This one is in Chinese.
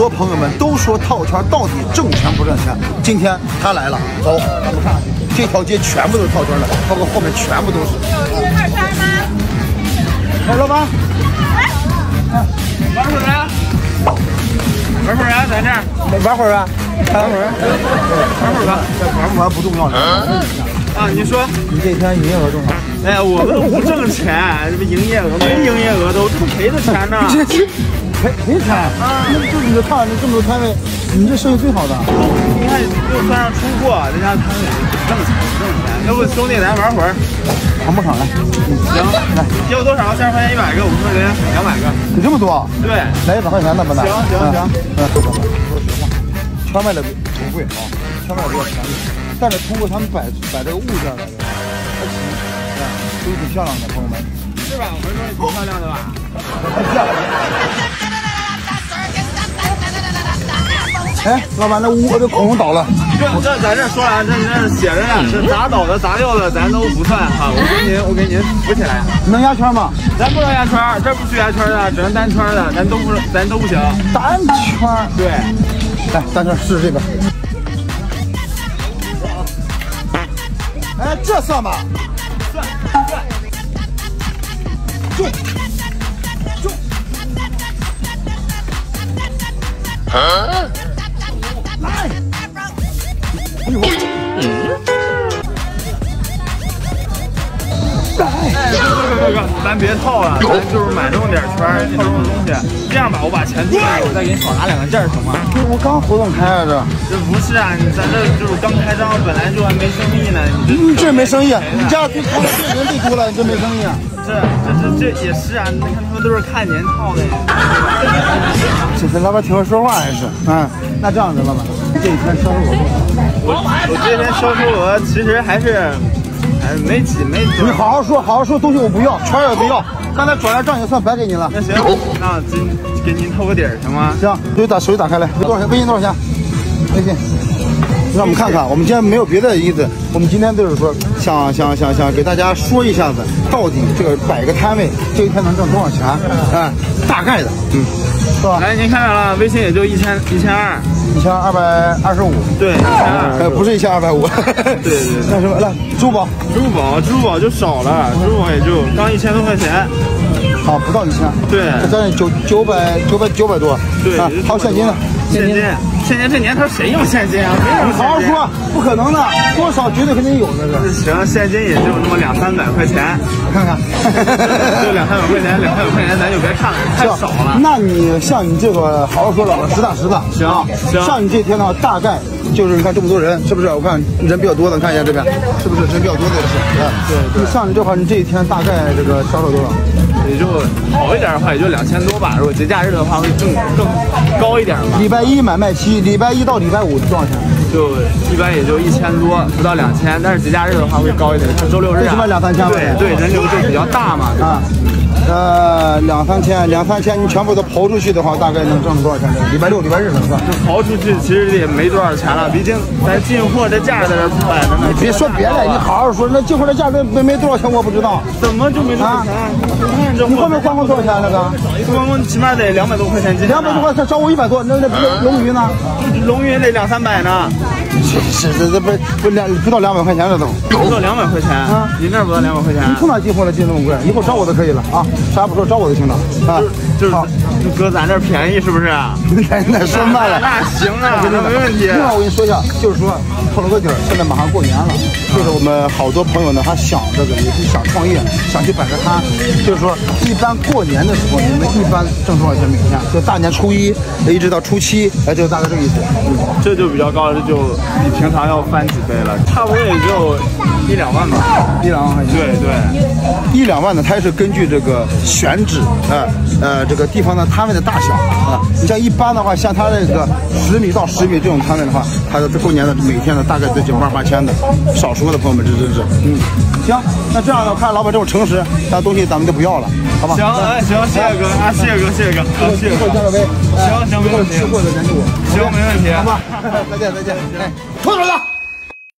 很多朋友们都说套圈到底挣钱不挣钱？今天他来了，走，咱们上去。这条街全部都是套圈的，包括后面全部都是。有这事儿吗？好了吗？玩会儿啊！玩会儿啊！在这儿玩会儿啊！玩会儿，玩会儿吧。玩不玩不重要了。啊，你说你这天营业额多少？哎，我们不挣钱，这不营业额没营业额都挣赔的钱呢。 赔钱啊！那就你的摊，你这么多摊位，你这生意最好的。你看，又算上出货，再加上摊位，挣钱。要不兄弟，咱玩会儿，谈不上来。行，来，要多少？30块钱100个，50块钱200个。有这么多？对，来100块钱的吧？行行行，圈卖的不贵啊，圈卖的比较便宜，但是通过他们摆这个物件来的，还行，都挺漂亮的，朋友们。是吧？我们说也挺漂亮的吧？太漂亮了。 哎，老板，那屋这恐龙倒了。这咱这说了，这写着呢，是砸倒的、砸掉的，咱都不算哈。我给您扶起来。你能压圈吗？咱不能压圈，这不许压圈的，只能单圈的，咱都不行。单圈？对。来，单圈试试这个。哎，这算吗？算算。中。啊？ 来！哎呦！哎，哥，咱别套了，咱就是买这么点圈，套这么东西。这样吧，我把钱退了，我再给你少拿2个件行吗？我刚活动开啊，这不是啊，咱这就是刚开张，本来就还没生意呢。你这没生意，你家最抠的人最多了，你这没生意。这也是啊，你看他们都是看您套的呀。 这老板挺会说话还是，嗯，那这样子，老板，这一天销售额，我这边销售额其实还是，哎，没几。你好好说，好好说，东西我不要，圈也不要，刚才转来账也算白给您了。那行，那给您透个底儿行吗？行，手机打开来，多少钱？微信多少钱？微信，让我们看看，我们今天没有别的意思，我们今天就是说，想给大家说一下子，到底这个摆个摊位，这一天能挣多少钱？哎，大概的，嗯。 来，您看了，微信也就1200，1225，对，1225，不是1250，对对。那什么，来，支付宝就少了，支付宝也就刚1000多块钱，好，不到1000，对，将近900多，对，还有现金呢，现金这年头谁用现金啊？你好好说，不可能的，多少绝对肯定有的。行，现金也就那么200-300块钱，看看，就200-300块钱，200-300块钱咱就别看了，太少了。那你像你这个好好说了，实打实的。行，像你这天呢，大概就是你看这么多人，是不是？我看人比较多的，看一下这边，是不是人比较多的是？对。像你这块，你这一天大概这个销售多少？也就好一点的话，也就2000多吧。如果节假日的话，会更高一点吧。礼拜一买卖期。 礼拜1到礼拜5多少钱？就一般也就1000多，不到2000。但是节假日的话会高一点，像周六日啊，2-3千。对对，人流就比较大嘛。啊，2-3千，你全部都刨出去的话，大概能挣多少钱？礼拜6、礼拜日能算。这刨出去其实也没多少钱了，毕竟咱进货这价在这摆着呢。你别说别的，你好好说，那进货这价格没多少钱，我不知道。怎么就没多少钱？你后面光光多少钱那个？光光起码得200多块钱斤。200多块钱，找我100多，那龙鱼呢？ 龙云得200-300呢，这不到200块钱了都，不到200块钱啊！您这不到200块钱，你从哪进货了？进那么贵？以后找我就可以了啊！啥不说，找我就行了啊！就是哥，咱这便宜是不是？那说慢了，那行啊，那没问题。另外我跟你说一下，就是说透露个底儿，现在马上过年了，就是我们好多朋友呢，他想这个也是想创业，想去摆个摊，就是说一般过年的时候，你们一般挣多少钱每天？就大年初1一直到初7，哎，就大概这个意思。 这就比较高了，这就比平常要翻几倍了，差不多也就1-2万吧，1-2万块钱。对对，1-2万呢，它也是根据这个选址，这个地方的摊位的大小啊。你像一般的话，像它这个10米到10米这种摊位的话，它的过年的每天的大概得7万-8千的，少数的朋友们这，嗯，行，那这样呢，我看老板这么诚实，那东西咱们就不要了，好吧？行，哎，行，谢谢哥啊，谢谢哥，谢谢哥，加个杯，行，没问题，吃货的赶紧我，行，没问题。 好吧，再见，哎，脱手了。